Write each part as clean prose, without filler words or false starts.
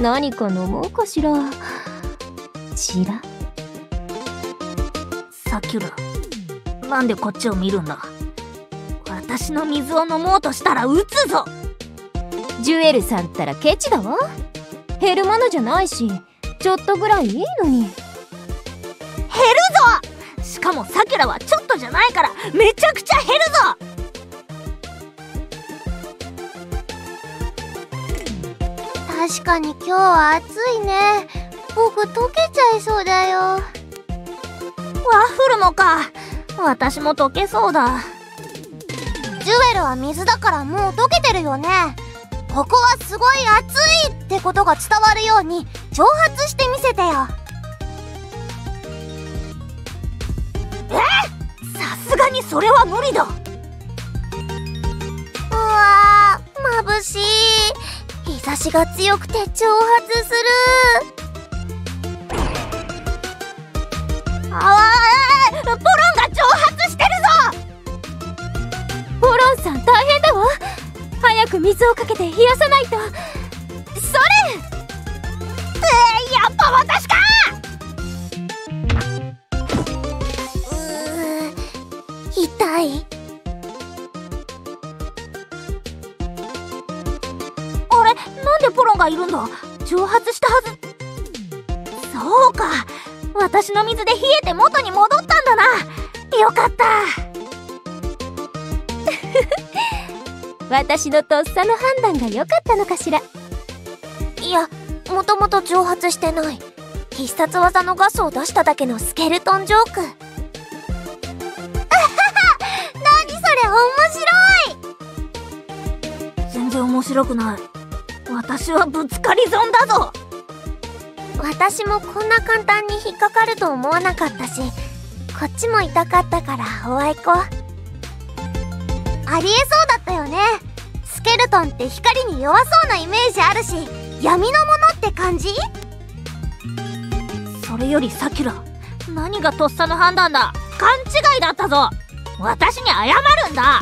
何か飲もうかしら。チラサキュラ、なんでこっちを見るんだ。私の水を飲もうとしたら撃つぞ。ジュエルさんったらケチだわ。減るものじゃないし、ちょっとぐらいいいのに。減るぞ。しかもサキュラはちょっとじゃないからめちゃくちゃ減るぞ。確かに今日は暑いね。僕溶けちゃいそうだよ。ワッフルもか。私も溶けそうだ。ジュエルは水だからもう溶けてるよね。ここはすごい暑いってことが伝わるように挑発してみせてよ。え、さすがにそれは無理だ。うわー、眩しい。日差しが強くて挑発する。ああ、ポロンが挑発してるぞ。ポロンさん大変だわ。早く水をかけて冷やさないと。それ、やっぱ私か。痛い。なんでポロンがいるんだ。蒸発したはず。そうか、私の水で冷えて元に戻ったんだな。よかった。私のとっさの判断が良かったのかしら。いや、もともと蒸発してない。必殺技のガスを出しただけのスケルトンジョーク。あはは、何それ、面白い。全然面白くない。私はぶつかり損だぞ。私もこんな簡単に引っかかると思わなかったし、こっちも痛かったからおあいこ。ありえそうだったよね。スケルトンって光に弱そうなイメージあるし、闇のものって感じ。それよりサキュラ、何がとっさの判断だ。勘違いだったぞ。私に謝るんだ。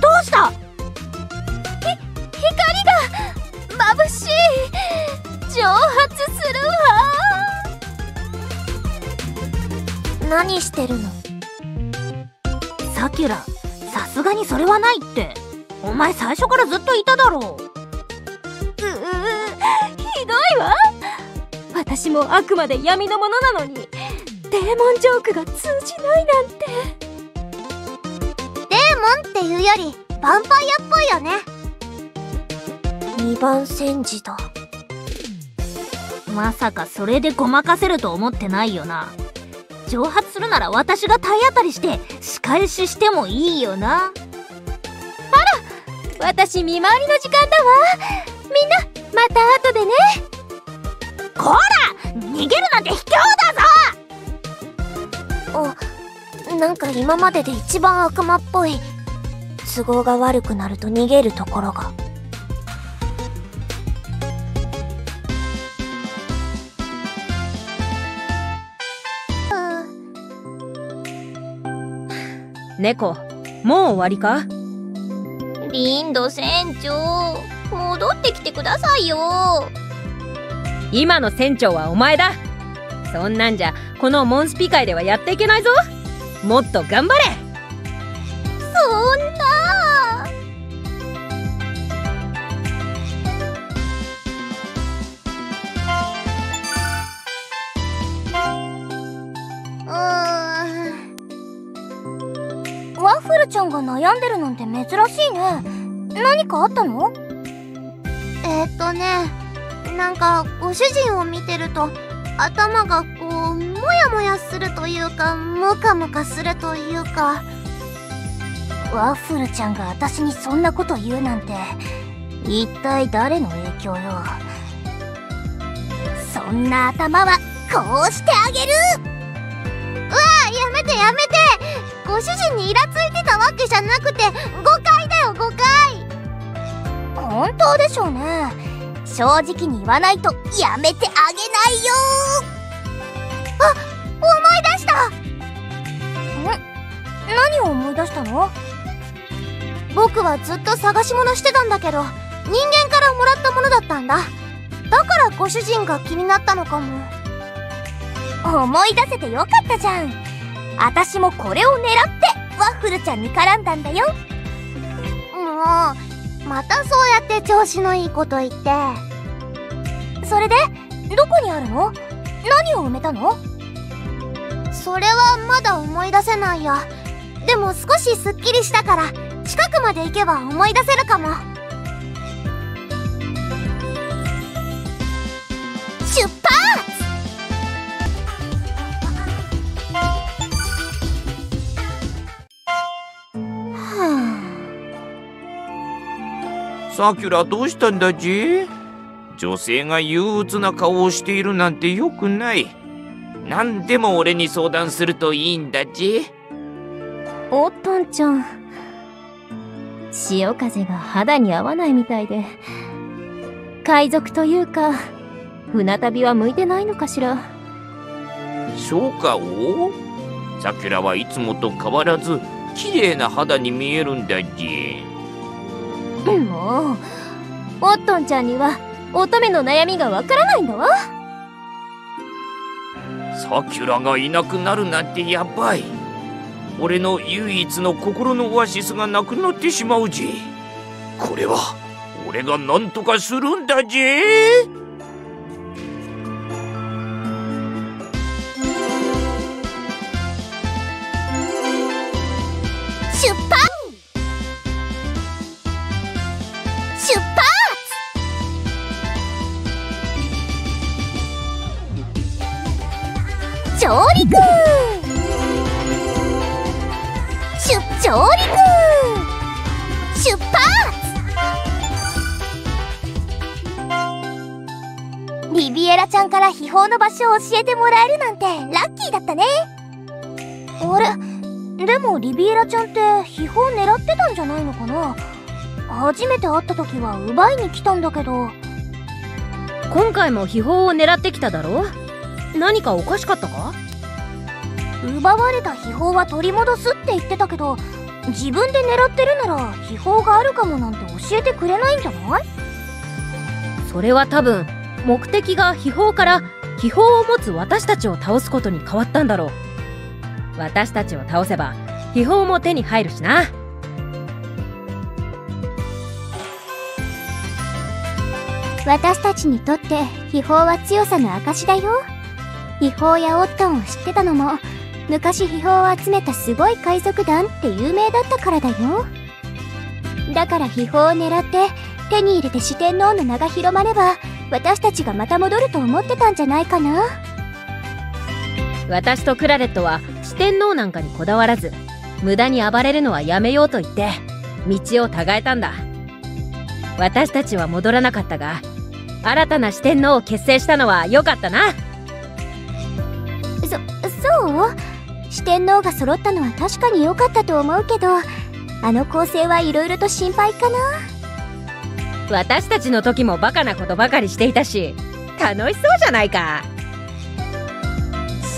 どうした。光が眩しい。蒸発するわ。何してるの。サキュラ、さすがにそれはないって。お前最初からずっといただろう。ひどいわ。私もあくまで闇のものなのにデーモンジョークが通じないなんて。っていうよりヴァンパイアっぽいよね。二番煎じだ。まさかそれでごまかせると思ってないよな。蒸発するなら私が体当たりして仕返ししてもいいよな。あら、私見回りの時間だわ。みんなまた後でね。こら、逃げるなんて卑怯だぞ。お、なんか今までで一番悪魔っぽい。都合が悪くなると逃げるところが。猫、もう終わりか。リンド船長、戻ってきてくださいよ。今の船長はお前だ。そんなんじゃこのモンスピ界ではやっていけないぞ。もっと頑張れ。そんな。ワッフルちゃんが悩んでるなんて珍しいね。何かあったの？なんかご主人を見てると頭がこうモヤモヤするというか、モカモカするというか。ワッフルちゃんが私にそんなこと言うなんて、一体誰の影響よ。そんな頭はこうしてあげる。うわあ、やめてやめて。ご主人にイラついてたわけじゃなくて、誤解だよ誤解。本当でしょうね。正直に言わないとやめてあげないよ。あ、思い出した。何を思い出したの？僕はずっと探し物してたんだけど、人間からもらったものだったんだ。だからご主人が気になったのかも。思い出せてよかったじゃん。あたしもこれを狙ってワッフルちゃんに絡んだんだよ。もうまたそうやって調子のいいこと言って。それでどこにあるの？何を埋めたの？それはまだ思い出せないや。でも少しすっきりしたから近くまで行けば思い出せるかも。出発！さくら、どうしたんだじ？女性が憂鬱な顔をしているなんてよくない。何でも俺に相談するといいんだじ。おっとんちゃん、潮風が肌に合わないみたいで、海賊というか船旅は向いてないのかしら。そうかお？さくらはいつもと変わらず綺麗な肌に見えるんだじ。もう、おっとんちゃんには乙女の悩みがわからないんだわ。さくらがいなくなるなんてやばい。俺の唯一の心のオアシスがなくなってしまうじ。これは俺がなんとかするんだじ。出発！上陸！上陸！出発！リビエラちゃんから秘宝の場所を教えてもらえるなんてラッキーだったね。あれ、でもリビエラちゃんって秘宝狙ってたんじゃないのかな？初めて会った時は奪いに来たんだけど。今回も秘宝を狙ってきただろ？何かおかしかったか？奪われた秘宝は取り戻すって言ってたけど、自分で狙ってるなら秘宝があるかもなんて教えてくれないんじゃない？それは多分目的が秘宝から秘宝を持つ私たちを倒すことに変わったんだろう。私たちを倒せば秘宝も手に入るしな。私たちにとって秘宝は強さの証だよ。秘宝やオットンを知ってたのも、昔秘宝を集めたすごい海賊団って有名だったからだよ。だから秘宝を狙って手に入れて四天王の名が広まれば、私たちがまた戻ると思ってたんじゃないかな。私とクラレットは四天王なんかにこだわらず、無駄に暴れるのはやめようと言って道を違えたんだ。私たちは戻らなかったが、新たな四天王を結成したのは良かったな。そう？四天王が揃ったのは確かに良かったと思うけど、あの構成はいろいろと心配かな。私たちの時もバカなことばかりしていたし、楽しそうじゃないか。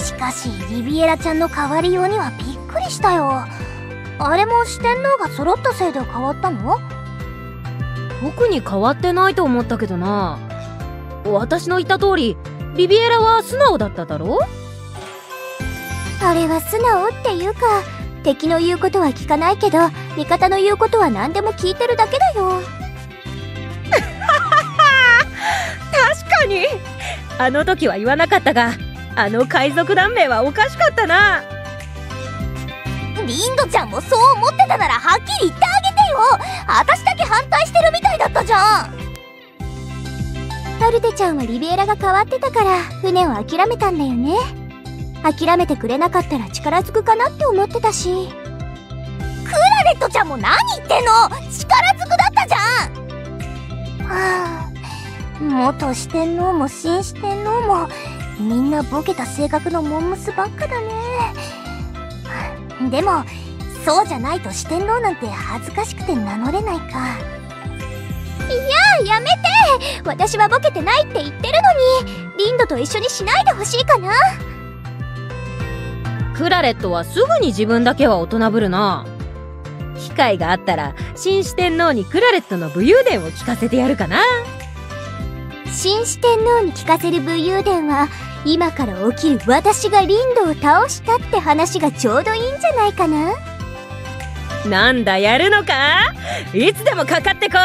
しかしリビエラちゃんの変わりようにはびっくりしたよ。あれも四天王が揃ったせいで変わったの？特に変わってないと思ったけどな。私の言った通り、リビエラは素直だっただろ？あれは素直っていうか、敵の言うことは聞かないけど味方の言うことは何でも聞いてるだけだよ。確かにあの時は言わなかったが、あの海賊団名はおかしかったな。リンドちゃんもそう思ってたならはっきり言ってあげてよ。私だけ反対してるみたいだったじゃん。パルテちゃんはリビエラが変わってたから船を諦めたんだよね。諦めてくれなかったら力ずくかなって思ってたし。クラレットちゃんも何言ってんの？力ずくだったじゃん。はあ、元四天王も新四天王もみんなボケた性格のモンムスばっかだね。でもそうじゃないと四天王なんて恥ずかしくて名乗れないか。いや、やめて。私はボケてないって言ってるのに、リンドと一緒にしないでほしいかな。ククラレットはすぐに自分だけは大人ぶるな。機会があったら新四天王にクラレットの武勇伝を聞かせてやるかな。新四天王に聞かせる武勇伝は、今から起きる私がリンドを倒したって話がちょうどいいんじゃないかな。なんだ、やるのか。いつでもかかってこい。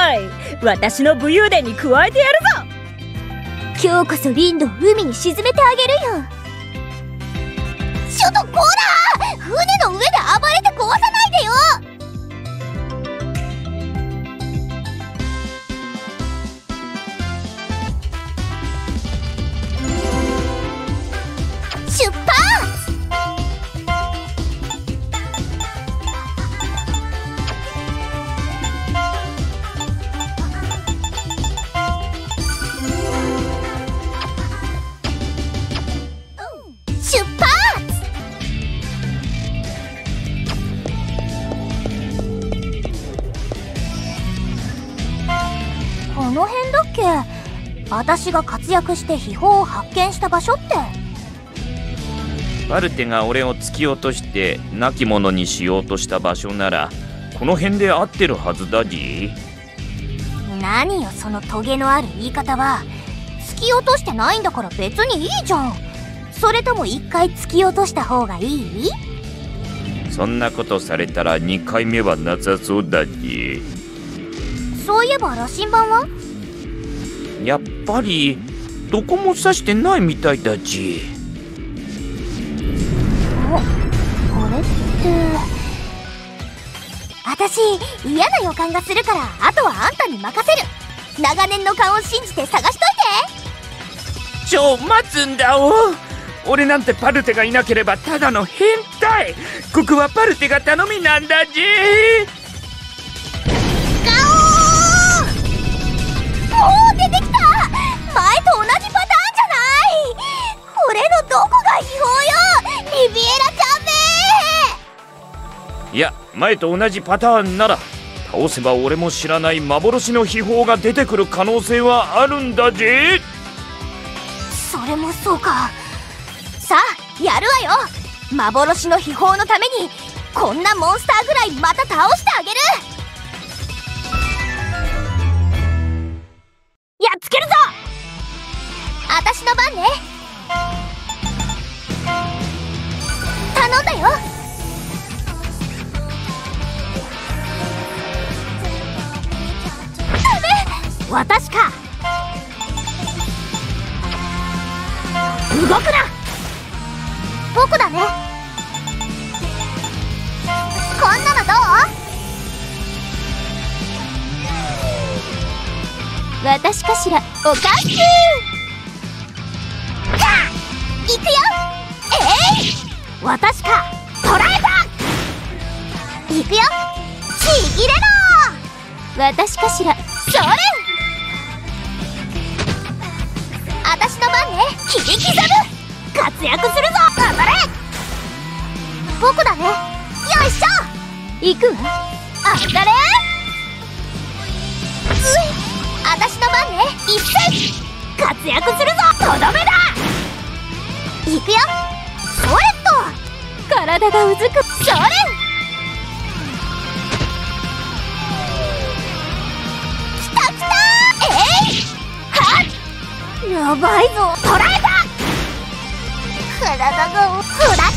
私の武勇伝に加えてやるぞ。今日こそリンドを海に沈めてあげるよ。ちょっとこら、船の上で暴れて壊さないでよ。出発。この辺だっけ、私が活躍して秘宝を発見した場所って。パルテが俺を突き落として亡き者にしようとした場所ならこの辺で合ってるはずだじ。何よそのトゲのある言い方は。突き落としてないんだから別にいいじゃん。それとも一回突き落とした方がいい？そんなことされたら2回目はなさそうだじ。そういえば羅針盤は？やっぱりどこも刺してないみたいだじ。私、嫌な予感がするからあとはあんたに任せる。長年の勘を信じて探しといて。ちょ、待つんだお。俺なんてパルテがいなければただの変態。ここはパルテが頼みなんだじ。ガオー、もう出てきた。前と同じパターンじゃない。これのどこが違法よ、リビエラちゃん。いや、前と同じパターンなら倒せば俺も知らない幻の秘宝が出てくる可能性はあるんだぜ。それもそうか。さあやるわよ。幻の秘宝のためにこんなモンスターぐらいまた倒してあげる。やっつけるぞ。あたしの番ね。頼んだよ。私か。動くな。僕だね。こんなのどう？私かしら。おかっきー。行くよ。私か。捕らえた。行くよ。ちぎれろ。私かしら。それ。私の番ね。切り刻む。活躍するぞ。頑張れ。僕だね。よいしょ。行くわ。あっだれ。私の番ね。一斉。活躍するぞ。とどめだ。行くよ。ソレット。体がうずく。それ。きたきた。はっ。やばいぞ。捕らえた。体がふらけ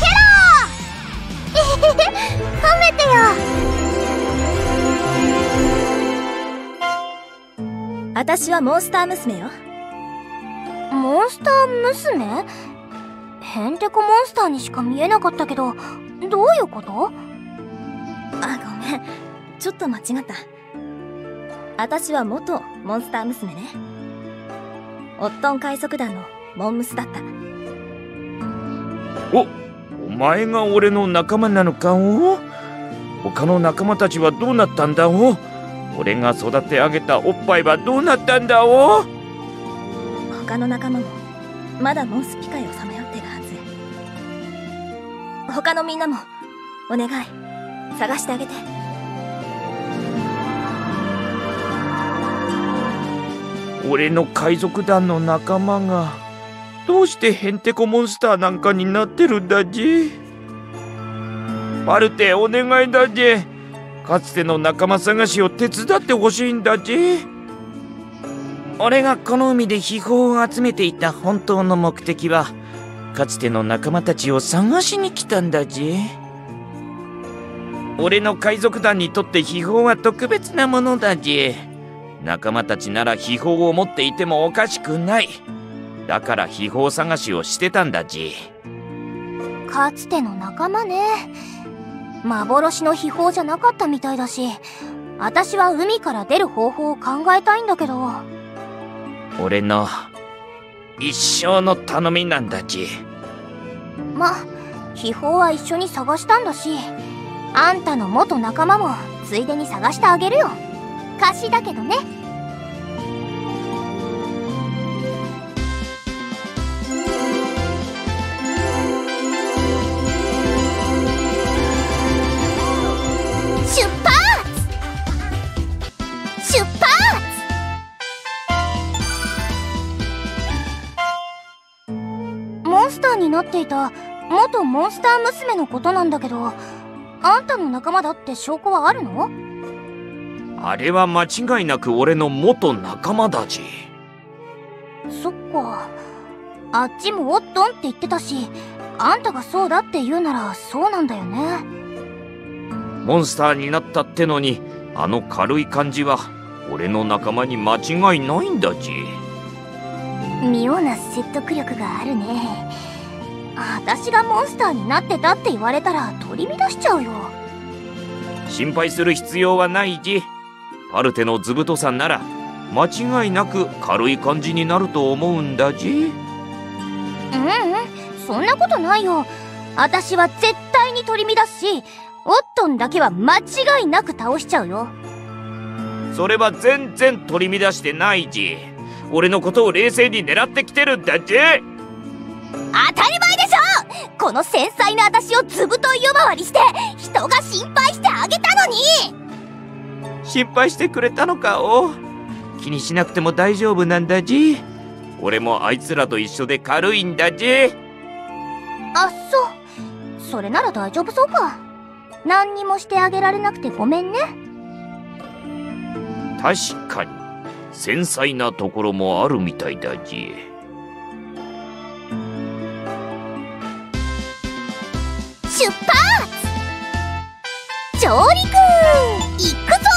ろ。褒めてよ。私はモンスター娘よ。モンスター娘？へんてこモンスターにしか見えなかったけど、どういうこと？あ、ごめん、ちょっと間違った。私は元モンスター娘ね。オットン海賊団のモンムスだった。お前が俺の仲間なのか。お他の仲間たちはどうなったんだ。お俺が育て上げたおっぱいはどうなったんだ。お他の仲間もまだモンスピカイをさまよってるはず。他のみんなもお願い探してあげて。俺の海賊団の仲間がどうしてヘンテコモンスターなんかになってるんだじ。パルテ、お願いだぜ。かつての仲間探しを手伝ってほしいんだぜ。俺がこの海で秘宝を集めていた本当の目的は、かつての仲間たちを探しに来たんだぜ。俺の海賊団にとって秘宝は特別なものだぜ。仲間たちなら秘宝を持っていてもおかしくない。だから秘宝探しをしてたんだぜ。かつての仲間ね。幻の秘宝じゃなかったみたいだし、私は海から出る方法を考えたいんだけど。俺の一生の頼みなんだち。秘宝は一緒に探したんだし、あんたの元仲間もついでに探してあげるよ。貸しだけどね。出発！出発！モンスターになっていた元モンスター娘のことなんだけど、あんたの仲間だって証拠はあるの？あれは間違いなく俺の元仲間だし。そっか、あっちもおっとんって言ってたし、あんたがそうだって言うならそうなんだよね。モンスターになったってのに、あの軽い感じは俺の仲間に間違いないんだし。妙な説得力があるね。私がモンスターになってたって言われたら取り乱しちゃうよ。心配する必要はないじ。パルテの図太さんなら間違いなく軽い感じになると思うんだじ。そんなことないよ。私は絶対に取り乱すし、オットンだけは間違いなく倒しちゃうよ。それは全然取り乱してないじ。俺のことを冷静に狙ってきてるんだじ。当たり前でしょ！この繊細な私をずぶとい夜回りして人が心配してあげたのに。心配してくれたのか。を気にしなくても大丈夫なんだじ。俺もあいつらと一緒で軽いんだじ。あっそう、それなら大丈夫そうか。何にもしてあげられなくてごめんね。確かに繊細なところもあるみたいだじ。出発！上陸！行くぞ！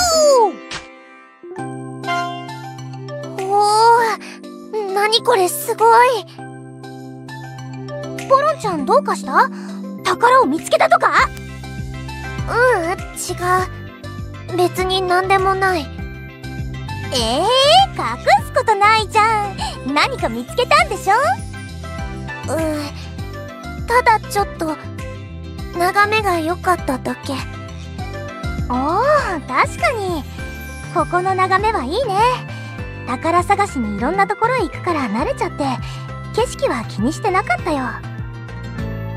おお、何これすごい。ポロンちゃんどうかした？宝を見つけたとか？違う。別に何でもない。隠すことないじゃん。何か見つけたんでしょ？ただちょっと眺めが良かっただけ。おー、確かにここの眺めはいいね。宝探しにいろんなところへ行くから慣れちゃって景色は気にしてなかったよ。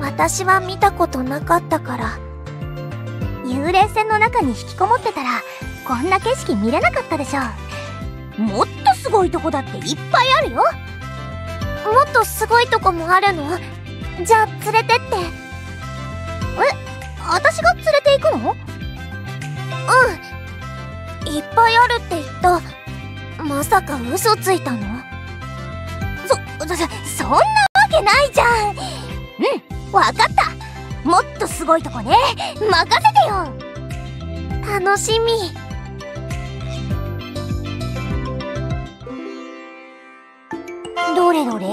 私は見たことなかったから。幽霊船の中に引きこもってたらこんな景色見れなかったでしょ。もっとすごいとこだっていっぱいあるよ。もっとすごいとこもあるの？じゃあ連れてって。私が連れて行くの？いっぱいあるって言った。まさか嘘ついたの？そんなわけないじゃん。わかった。もっとすごいとこね。任せてよ。楽しみ。どれどれ？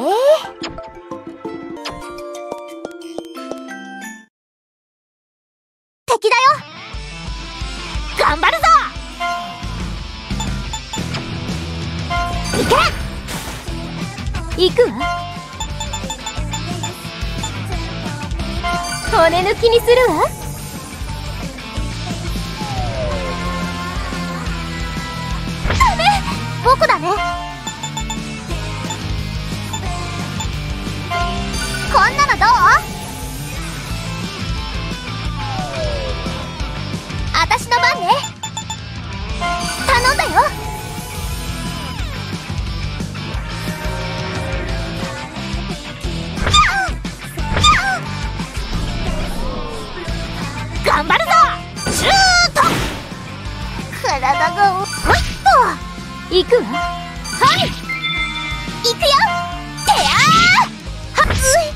敵だよ。頑張るぞ。行け。行くわ。骨抜きにするわ。ダメ。僕だね。こんなのどう？私の番ね。頼んだよ。頑行くわ。はい、行くよ。てやー、はっつい。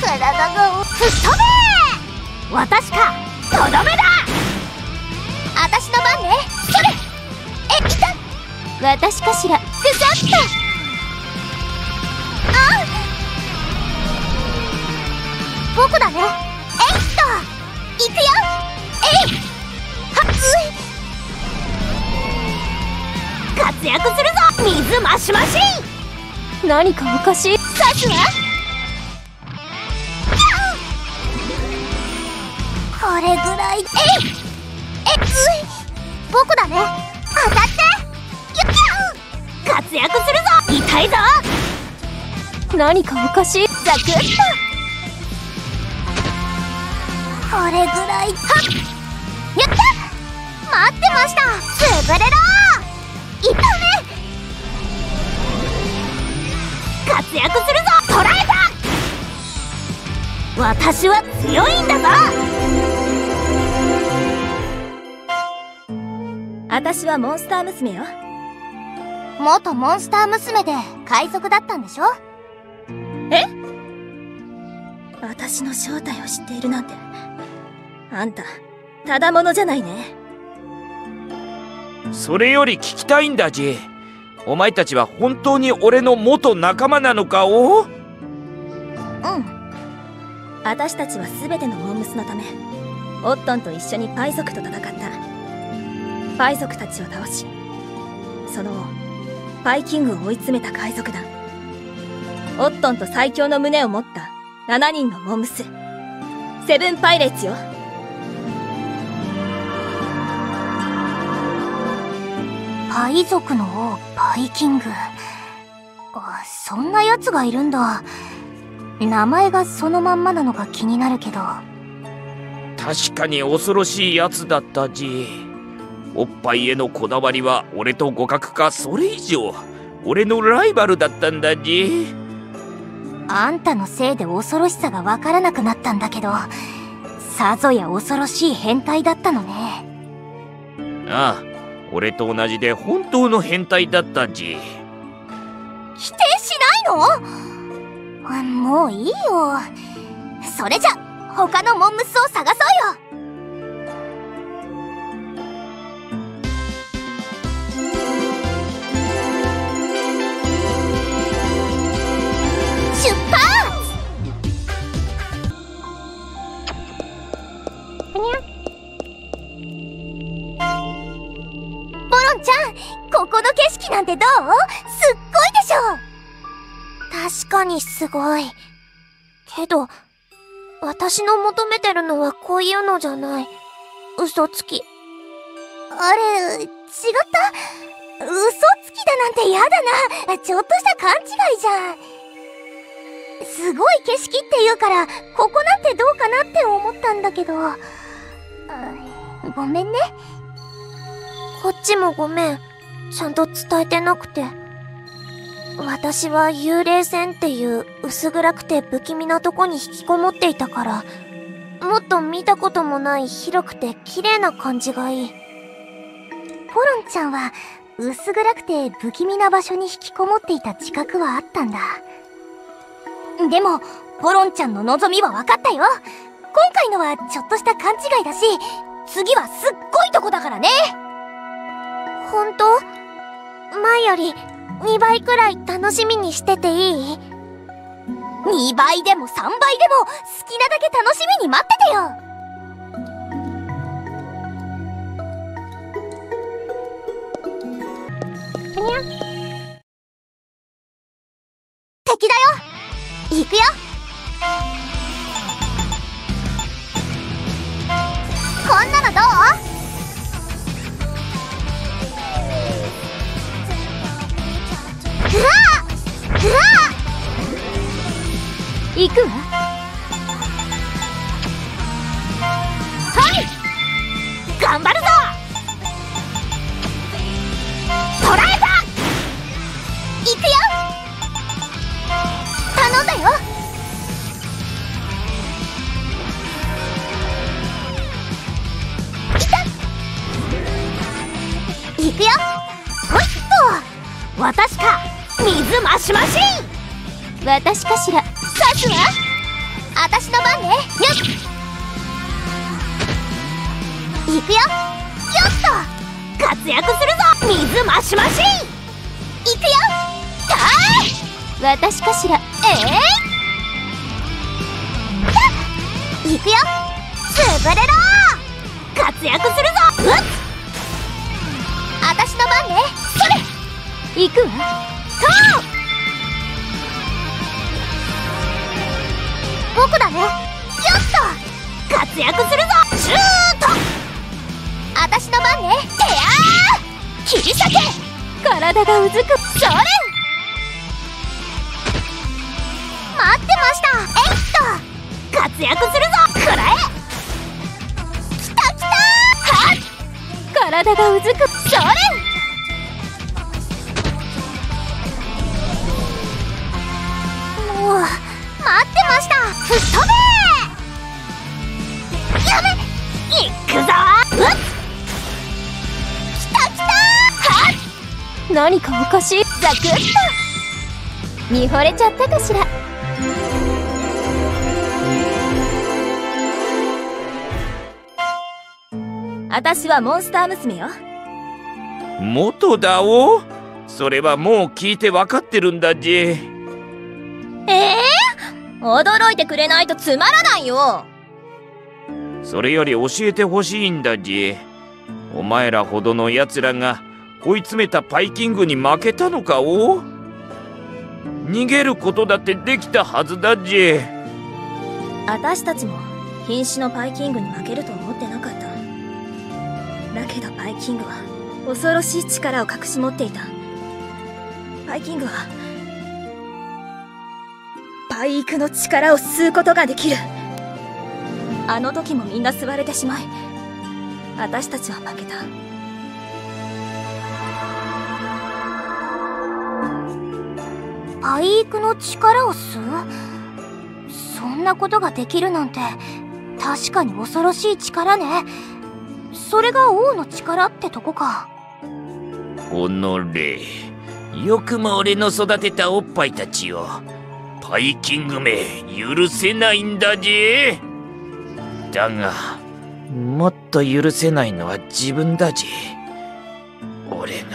体が吹っ飛べー。私か、とどめだ。私の番ね。それ。え、来た。私かしら。ふざった。あん。僕だね。行くよ。えい。はっつい。活躍するぞ、水マシマシ。何かおかしい。さすがこれぐらい。えいえっつい。僕だね。当たって。活躍するぞ、痛いぞ。何かおかしい。ザクッと。これぐらい。はっ、やった。待ってました。潰れろ。いったね。活躍するぞ。捉えた。私は強いんだぞ。私はモンスター娘よ。元モンスター娘で海賊だったんでしょ。え？私の正体を知っているなんて、あんたただものじゃないね。それより聞きたいんだ、J。お前たちは本当に俺の元仲間なのかを？うん。私たちは全てのモームスのため、オットンと一緒にパイ族と戦った。パイ族たちを倒し、その後、パイキングを追い詰めた海賊団。オットンと最強の胸を持った7人のモームス。セブンパイレーツよ。パイ族の王、パイキング。あ、そんな奴がいるんだ。名前がそのまんまなのが気になるけど。確かに恐ろしい奴だったじ。おっぱいへのこだわりは俺と互角かそれ以上。俺のライバルだったんだじ。あんたのせいで恐ろしさがわからなくなったんだけど、さぞや恐ろしい変態だったのね。ああ。俺と同じで本当の変態だったじ。否定しないの？もういいよ。それじゃ他のモンムスを探そうよ。出発。ここの景色なんてどう？すっごいでしょ。確かにすごい。けど、私の求めてるのはこういうのじゃない。嘘つき。あれ、違った？嘘つきだなんてやだな。ちょっとした勘違いじゃん。すごい景色って言うから、ここなんてどうかなって思ったんだけど。ごめんね。こっちもごめん。ちゃんと伝えてなくて。私は幽霊船っていう薄暗くて不気味なとこに引きこもっていたから、もっと見たこともない広くて綺麗な感じがいい。ポロンちゃんは薄暗くて不気味な場所に引きこもっていた自覚はあったんだ。でも、ポロンちゃんの望みは分かったよ。今回のはちょっとした勘違いだし、次はすっごいとこだからね。本当？前より2倍くらい楽しみにしてていい？ 2 倍でも3倍でも好きなだけ楽しみに待っててよ。敵だよ。行くよ。こんなのどう？行くわ。はい、頑張るぞ。捉えた。行くよ。頼んだよ。いた。いくよ。ほいっと、私か水マシマシ。私かしら。刺すわ。私の番ね。よっ、いくよ。よっと、活躍するぞ水マシマシ。いくよ。たーい。私かしら。いくよ。潰れろ。活躍するぞ。うっ、私の番ね。それ、行くわ。とう、僕だね。よっと、活躍するぞ。シュート。私の番ね。てやー、切り裂け。体がうずく。それ、待ってました。えっと、活躍するぞ。くらえ。体がうずく。それ、もう待ってました。吹っ飛べ。やべ、いくぞ。うっ、きたきた。はっ、何かおかしい。ザクッと見惚れちゃったかしら。私はモンスター娘よ。元だお。それはもう聞いて分かってるんだじ。驚いてくれないとつまらないよ。それより教えてほしいんだじ。お前らほどのやつらが追い詰めたパイキングに負けたのかお。逃げることだってできたはずだじ。私たちも瀕死のパイキングに負けると思ってなかった。だけどパイキングは恐ろしい力を隠し持っていた。パイキングはパイ育の力を吸うことができる。あの時もみんな吸われてしまい、私たちは負けた。パイ育の力を吸う？そんなことができるなんて確かに恐ろしい力ね。それが王の力ってとこか。おのれ、よくも俺の育てたおっぱいたちを。パイキングめ、許せないんだぜ。だがもっと許せないのは自分だぜ。俺が。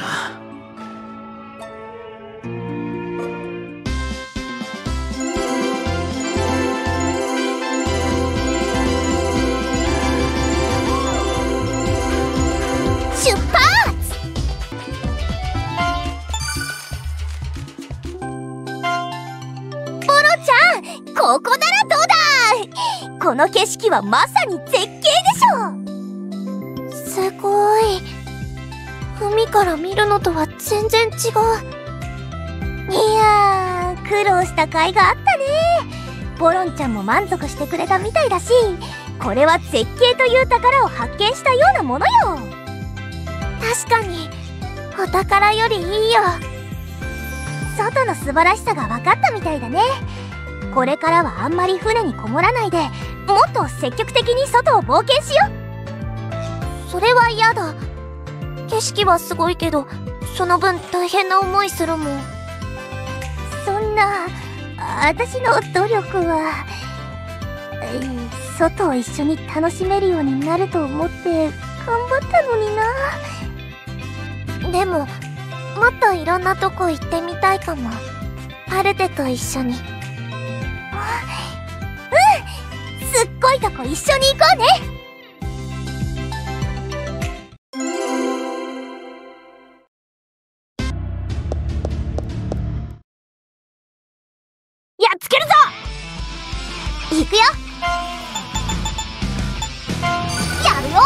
ここならどうだ。この景色はまさに絶景でしょ。すごい。海から見るのとは全然違う。いやー、苦労した甲斐があったね。ボロンちゃんも満足してくれたみたいだし、これは絶景という宝を発見したようなものよ。確かにお宝よりいいよ。外の素晴らしさが分かったみたいだね。これからはあんまり船にこもらないで、もっと積極的に外を冒険しよう。それは嫌だ。景色はすごいけど、その分大変な思いするもん。そんな、私の努力は、外を一緒に楽しめるようになると思って頑張ったのにな。でも、もっといろんなとこ行ってみたいかも。パルテと一緒に。うん、すっごいとこ一緒に行こうね。やっつけるぞ。行くよ。やるよ。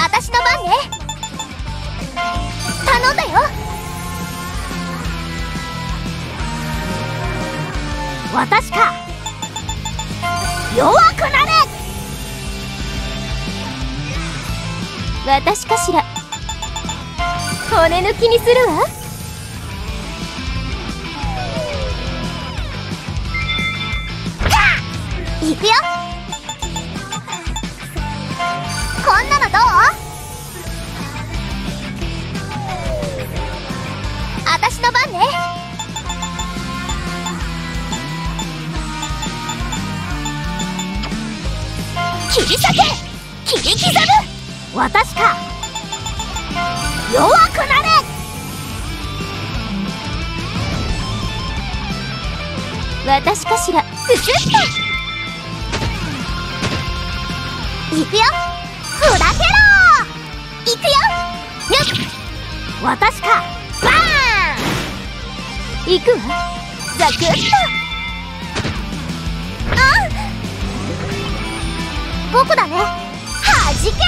あたしの番ね。頼んだよ。私か。弱くなれ。私かしら。骨抜きにするわ。行くよ。切り裂け、切り刻む。私か、弱くなれ。私かしら。プシュッといくよ、砕けろ。いくよ、よっ。私か、バーン。いくわ、ザクッと。僕だね。はじけろ。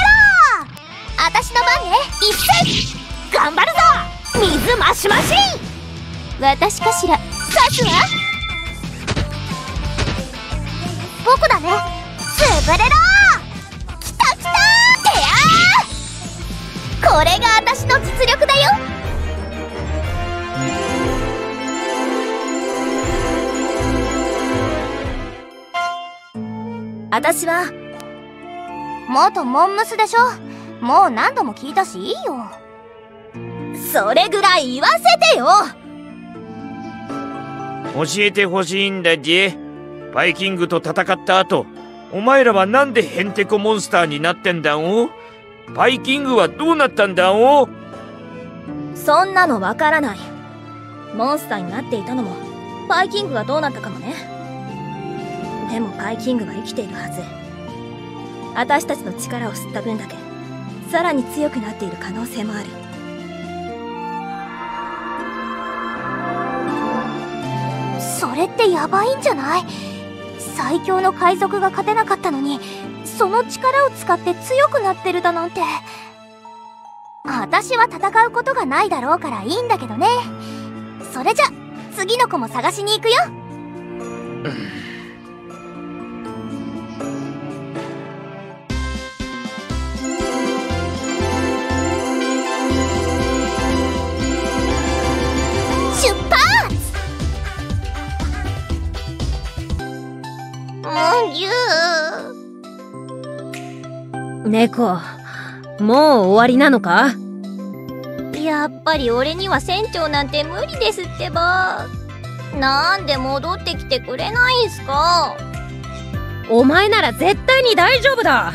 あたしの番ね。一斉、頑張るぞ。水マシマシ。私かしら。刺すわ。僕だね。つぶれろ。きたきた。てやー。これがあたしの実力だよ。あたしは元モンムスでしょ。もう何度も聞いたし、いいよ。それぐらい言わせてよ。教えてほしいんだぜ。バイキングと戦った後、お前らはなんでヘンテコモンスターになってんだお。バイキングはどうなったんだお。そんなのわからない。モンスターになっていたのもバイキングがどうなったかもね。でもバイキングは生きているはず。私たちの力を吸った分だけさらに強くなっている可能性もある。それってやばいんじゃない？最強の海賊が勝てなかったのにその力を使って強くなってるだなんて。私は戦うことがないだろうからいいんだけどね。それじゃ次の子も探しに行くよ。猫、もう終わりなのか？やっぱり俺には船長なんて無理ですってば。なんで戻ってきてくれないんすか？お前なら絶対に大丈夫だ。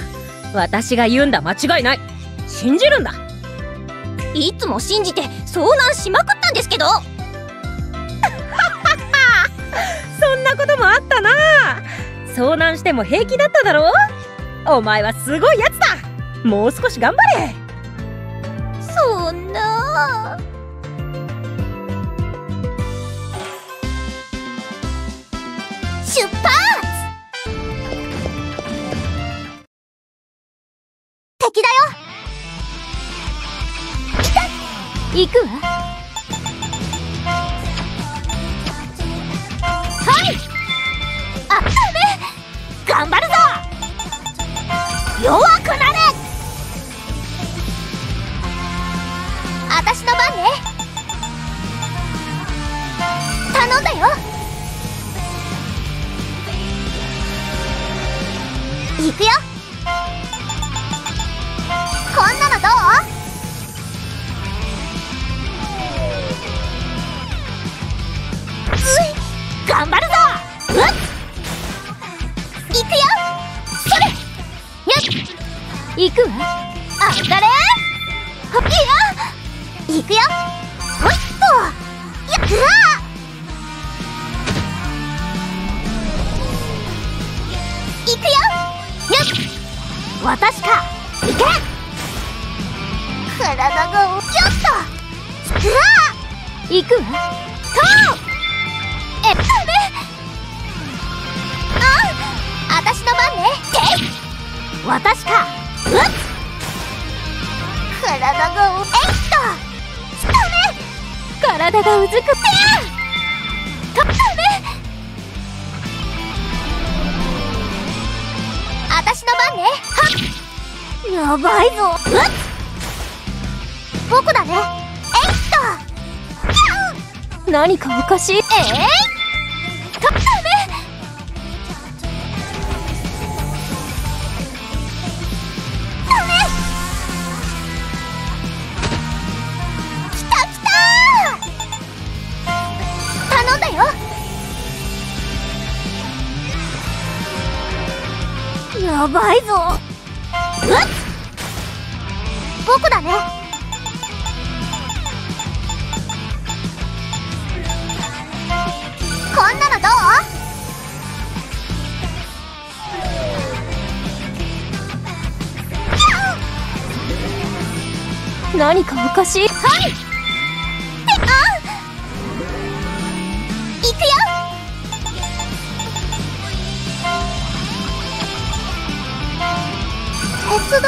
私が言うんだ、間違いない。信じるんだ。いつも信じて遭難しまくったんですけど。そんなこともあったな。遭難しても平気だっただろう。お前はすごいやつだ。もう少し頑張れ。そんな。出発。敵だよ。来た。行くわ。はい。あ、ダメ。頑張るぞ。弱くなれ。あたしの番ね。頼んだよ。行くよ。こんなのどう？うい、頑張るぞ。うっ、行くよ。行くわ。あっだれ。ハッピーよ。行くよ。ほいっと。やっ、うわー。行くよ。よっ。私か。行け。体がよっと。うわー。行くわ。とー。えっとね。あん。あたしの番ね。てい。私か。うっ、体がえいっと。ダメ。体がうずくて。ダメ。あたしの番ね。はっ、やばいぞ。うっ、僕だね。えいっと。何かおかしい。えいっと。ダメ。よやばいぞ。うっ、僕だね。こんなのどう？何かおかしい。はい、あ、行くよ。手伝ってよ。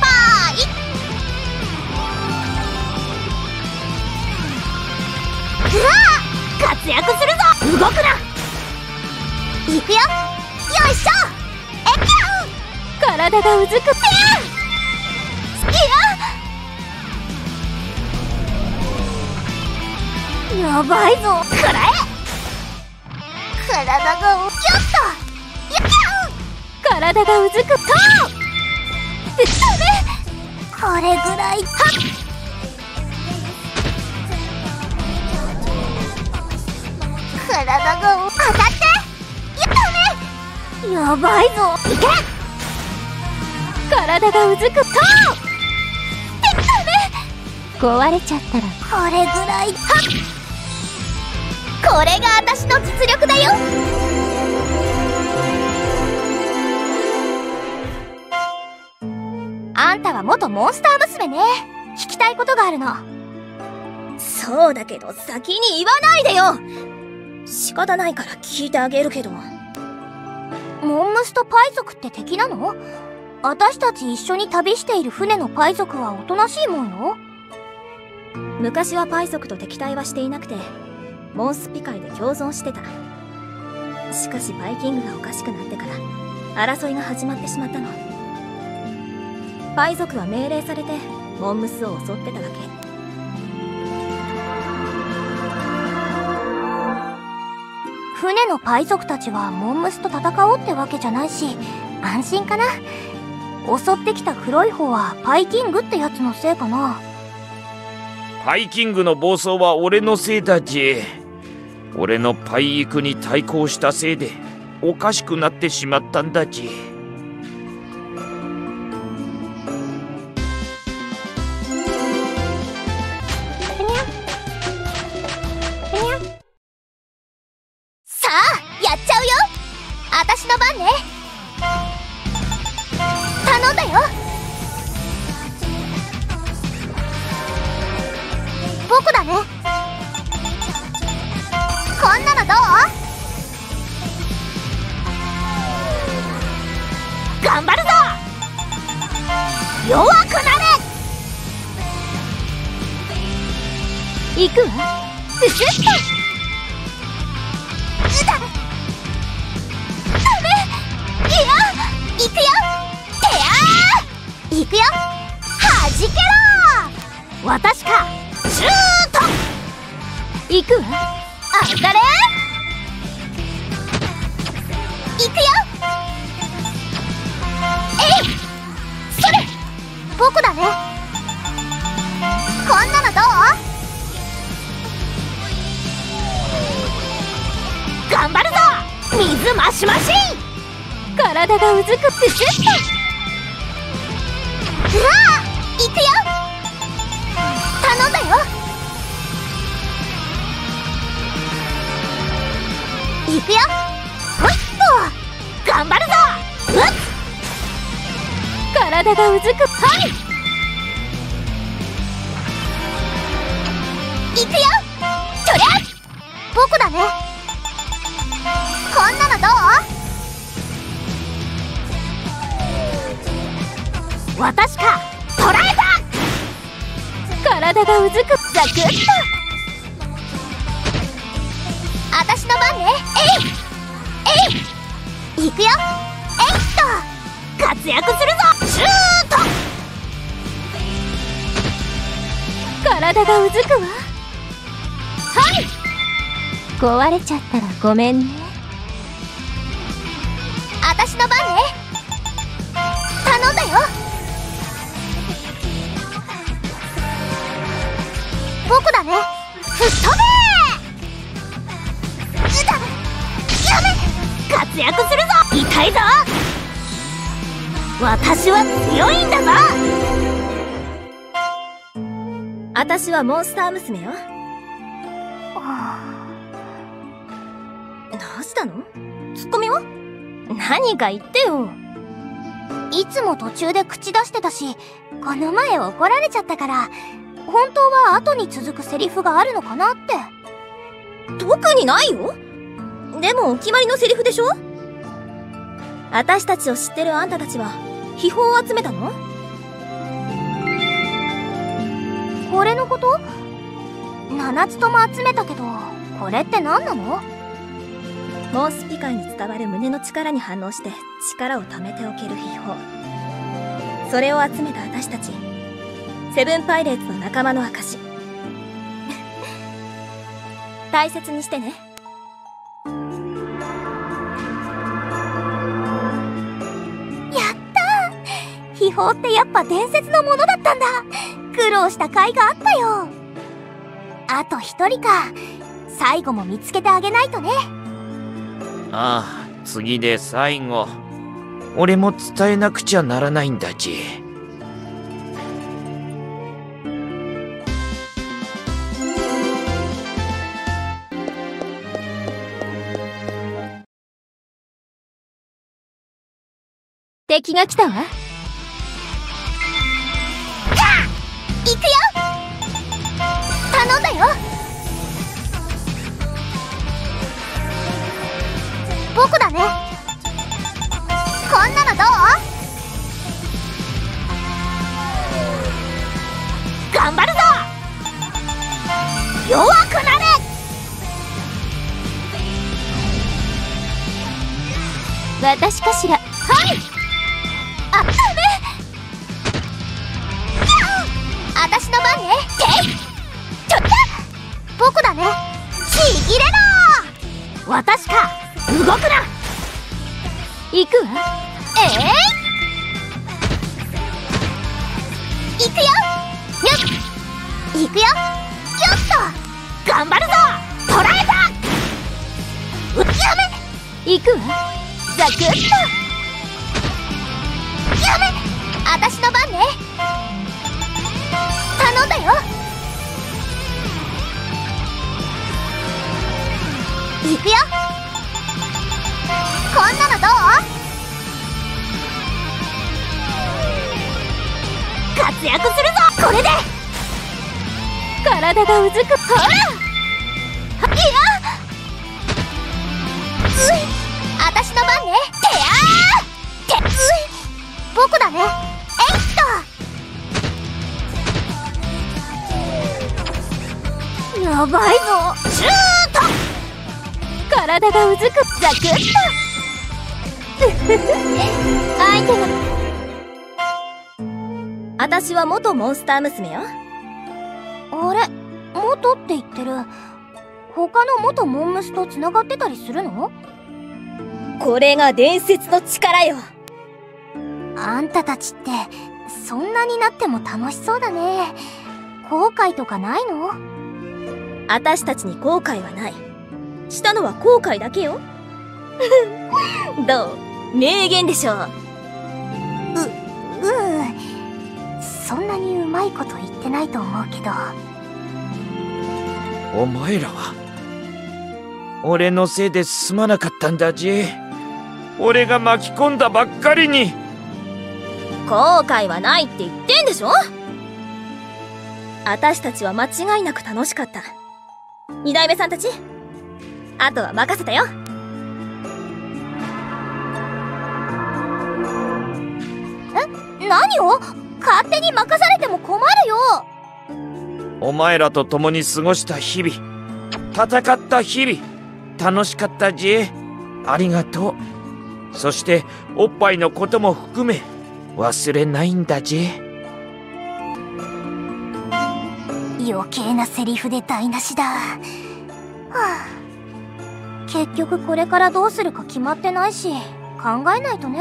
バーイ。うわあ、活躍するぞ。動くな。行くよ。よいしょ。体がうずくってる。やばいぞ。くらえ。体がよっと。体がうずくと。これぐらい。はっ。体が当たって。やばいぞ。いけ。体がうずくと。壊れちゃったらこれぐらい。はっ。これが私の実力だよ。あんたは元モンスター娘ね。聞きたいことがあるの。そうだけど先に言わないでよ。仕方ないから聞いてあげるけど、モンムスとパイ族って敵なの？私たち一緒に旅している船のパイ族はおとなしいもんよ。昔はパイ族と敵対はしていなくて、モンスピ界で共存してた。しかしバイキングがおかしくなってから争いが始まってしまったの。パイ族は命令されてモンムスを襲ってただけ。船のパイ族たちはモンムスと戦おうってわけじゃないし、安心かな。襲ってきた黒い方はパイキングってやつのせいかな。パイキングの暴走は俺のせいだぜ。俺のパイ育に対抗したせいでおかしくなってしまったんだぜ。さあやっちゃうよ。私の番ね。頼んだよ。僕だね。こんなのどう？頑張るぞ。弱くなれ。行くわ。プシュッと。ダメ。いや、行くよ。行くよ。はじけろ。私か。シュート。行くわ。当たれ。行くよ。えい。それ。僕だね。こんなのどう？頑張るぞ。水マシマシ。体がうずくってシュッと。うわあ、行くよ。頼んだよ。行くよ。ほいっと。頑張るぞ。うっ。体がうずく。はい。行くよ。そりゃ。僕だね。こんなのどう？私か。捕らえた。体がうずく。ザクッと。私の番ね。えい。えい。行くよ。えいっと。活躍するぞ。シュート。体がうずくわ。はい。壊れちゃったらごめんね。私の番ね。頼んだよ。僕だね。吹っ飛べー。やめ。活活躍するぞ。痛いぞ。私は強いんだぞ。私はモンスター娘よ。どうしたの？ツッコミは？何か言ってよ。いつも途中で口出してたし、この前怒られちゃったから、本当は後に続くセリフがあるのかなって。特にないよ。でもお決まりのセリフでしょ？私たちを知ってるあんたたちは秘宝を集めたの？これのこと？7つとも集めたけど、これって何なの？モースピ界に伝わる胸の力に反応して力を貯めておける秘宝。それを集めた私たちセブンパイレーツの仲間の証。大切にしてね。やったー！秘宝ってやっぱ伝説のものだったんだ。苦労した甲斐があったよ。あと1人か。最後も見つけてあげないとね。ああ、次で最後。俺も伝えなくちゃならないんだち。敵が来たわ。はっ！行くよ。頼んだよ。僕だね。こんなのどう？頑張るぞ。弱くなれ。私かしら。はい。あ、ダメ！あたしの番ね。ちょっと僕だね。ちぎれろ。私か。動くな。行くわ。行くよ。行くよ。よっと。頑張るぞ。捕らえた。うやめ。行くわ。ザクッと。やめ！あたしの番ね。頼んだよ。行くよ。こんなのどう？活躍するぞ。これで体がうずく。ほら！いや！あたしの番ね。てやー！てっ！僕だね。えいっと。やばいぞ。シュート。体がうずく。ザクッと。相手が。私は元モンスター娘よ。あれ、元って言ってる。他の元モンムスと繋がってたりするの？これが伝説の力よ。あんたたちってそんなになっても楽しそうだね。後悔とかないの？私たちに後悔はない。したのは後悔だけよ。どう？名言でしょう。そんなにうまいこと言ってないと思うけど。お前らは俺のせいで済まなかったんだじ。俺が巻き込んだばっかりに。後悔はないって言ってんでしょ。私たちは間違いなく楽しかった。二代目さんたち、あとは任せたよ。え、何を？勝手に任されても困るよ。お前らと共に過ごした日々、戦った日々、楽しかったじ。ありがとう。そしておっぱいのことも含め忘れないんだじ。余計なセリフで台無しだ。はあ、結局これからどうするか決まってないし、考えないとね。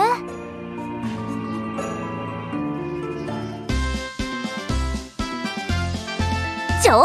調理